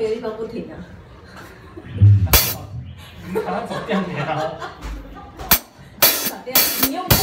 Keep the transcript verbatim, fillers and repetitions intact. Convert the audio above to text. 别的地方不停啊。你把它走掉没啊？打掉，你用过。